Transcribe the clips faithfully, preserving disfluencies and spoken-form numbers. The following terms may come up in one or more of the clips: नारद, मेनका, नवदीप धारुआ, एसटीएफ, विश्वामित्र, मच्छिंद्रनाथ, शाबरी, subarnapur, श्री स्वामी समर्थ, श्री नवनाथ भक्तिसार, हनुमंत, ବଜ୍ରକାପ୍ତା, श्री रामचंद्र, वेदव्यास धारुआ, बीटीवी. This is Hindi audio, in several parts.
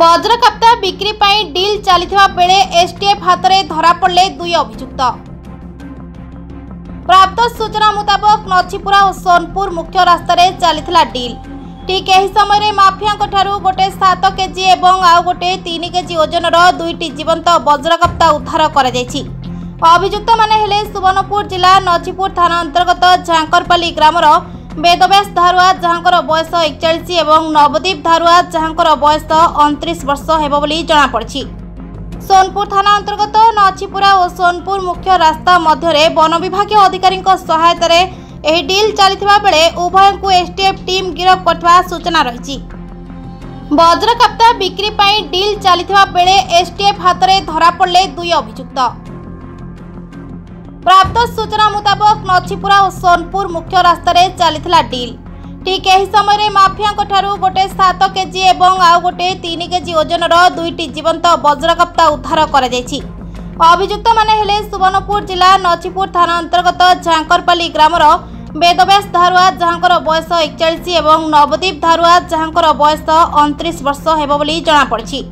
वज्र कप्ता बिक्री डील चलता बेले एसटीएफ हाथ में धरा पड़े दुई अभियुक्त। प्राप्त सूचना मुताबक नछीपुरा और सोनपुर मुख्य रास्त चलता डील ठीक यही समय माफिया गोटे सात केजी और आउ गोटे तीन केजी ओजन दुईटी जीवंत वज्र कप्ता उद्धार कर अभियुक्त माने सुवर्णपुर जिला नछीपुर थाना अंतर्गत झांकरपाली ग्रामर वेदव्यास धारुआ जहांकर बयस एकचाश एवं नवदीप धारुआ जहांकर बयस अणतीस वर्ष हेबो बोली जणापड़ी। सोनपुर थाना अंतर्गत नछीपुरा और सोनपुर मुख्य रास्ता मध्य वन विभाग अधिकारी सहायत यह डील चलता बेले उभय को एसटीएफ टीम गिरफ कर सूचना रही। वज्र कप्ता बिक्री डील चलता बेले एसटीएफ हाथ में धरा पड़े दुई अभियुक्त। प्राप्त सूचना मुताबक नछीपुरा और सोनपुर मुख्य रास्त चलता डील ठीक यही समय माफिया गोटे सात केजी और आउ गोटे तीन केजी ओजन दुईटी जीवंत वज्र कप्ता उद्धार कर अभियुक्त माने सुवर्णपुर जिला नछीपुर थाना अंतर्गत झांकरपाली ग्रामर वेदव्यास धारुआ जहांकर बयस एकचाश और नवदीप धारुआ जहांकर बयस अणतीस वर्ष हेबो बोली जणापड़ी।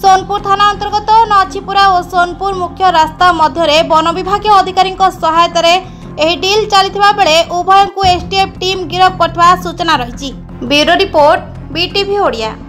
सोनपुर थाना अंतर्गत नछीपुरा और सोनपुर मुख्य रास्ता मध्य वन विभाग अधिकारी सहायत यह डील चलता बेले उभय को एसटीएफ टीम गिरफ कर सूचना रही। Bureau report बीटीवी Odia.